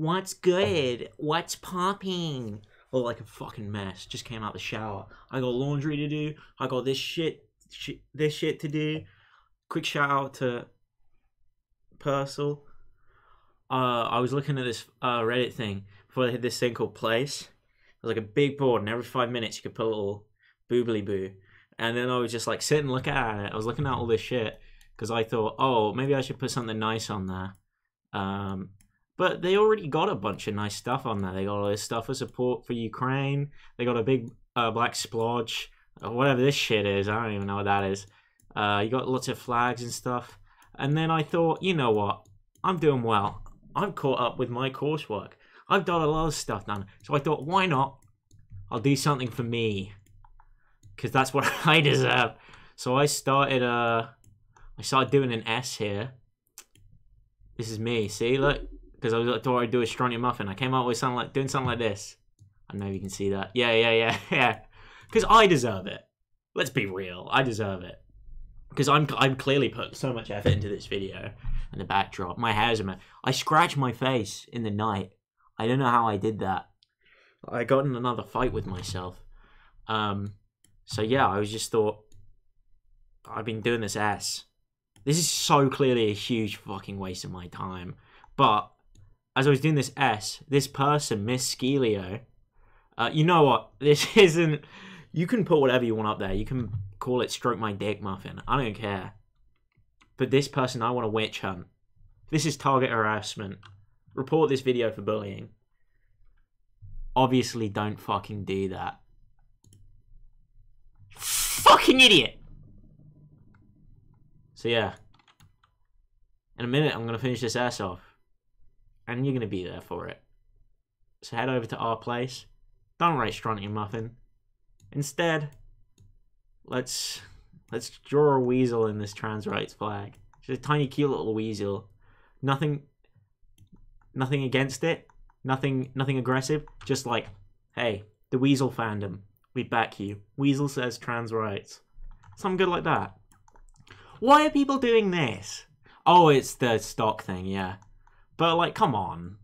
What's good? What's popping? Look like a fucking mess. Just came out the shower. I got laundry to do. I got this shit to do. Quick shout out to Purcell. I was looking at this Reddit thing before they had this thing called Place. It was like a big board, and every 5 minutes you could put a little boobly boo. And then I was just like sitting looking at it. I was looking at all this shit because I thought, oh, maybe I should put something nice on there. But they already got a bunch of nice stuff on there. They got all this stuff for support for Ukraine. They got a big black splodge, whatever this shit is. I don't even know what that is. You got lots of flags and stuff. And then I thought, you know what? I'm doing well. I'm caught up with my coursework. I've got a lot of stuff done. So I thought, why not? I'll do something for me. Because that's what I deserve. So I started doing an S here. This is me. See, look. Because I thought I'd do a strontium muffin. I came up with something like, doing something like this. I don't know if you can see that. Yeah. Because I deserve it. Let's be real. I deserve it. Because I'm clearly put so much effort into this video. And the backdrop. My hair's a mess. I scratched my face in the night. I don't know how I did that. I got in another fight with myself. So yeah, I was just thought, I've been doing this ass. This is so clearly a huge fucking waste of my time. But as I was doing this S, this person, Ms. Skelio, you know what? This isn't... You can put whatever you want up there. You can call it Stroke My Dick Muffin. I don't care. But this person, I want to witch hunt. This is target harassment. Report this video for bullying. Obviously, don't fucking do that. Fucking idiot! So yeah. In a minute, I'm going to finish this ass off. And you're going to be there for it. So head over to our place. Don't write strontium muffin. Instead, let's draw a weasel in this trans rights flag. Just a tiny, cute little weasel. Nothing against it. Nothing aggressive. Just like, hey, the weasel fandom. We back you. Weasel says trans rights. Something good like that. Why are people doing this? Oh, it's the stock thing, yeah. But, like, come on.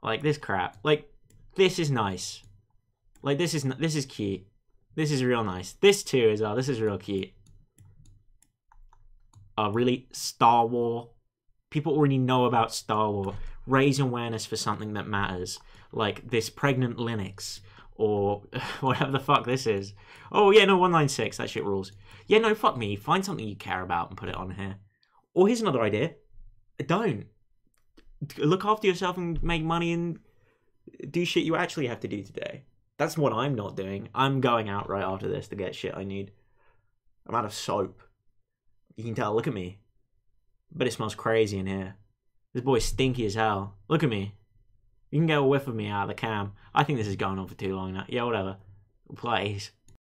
Like, this crap. Like, this is nice. Like, this is cute. This is real nice. This, too, is, this is real cute. Really? Star Wars? People already know about Star Wars. Raise awareness for something that matters. Like, this pregnant Linux. Or whatever the fuck this is. Oh, yeah, no, 196. That shit rules. Yeah, no, fuck me. Find something you care about and put it on here. Or here's another idea. Don't. Look after yourself and make money and do shit you actually have to do today. That's what I'm not doing. I'm going out right after this to get shit I need. I'm out of soap. You can tell. Look at me. But it smells crazy in here. This boy's stinky as hell. Look at me. You can get a whiff of me out of the cam. I think this is going on for too long now. Yeah, whatever. Please.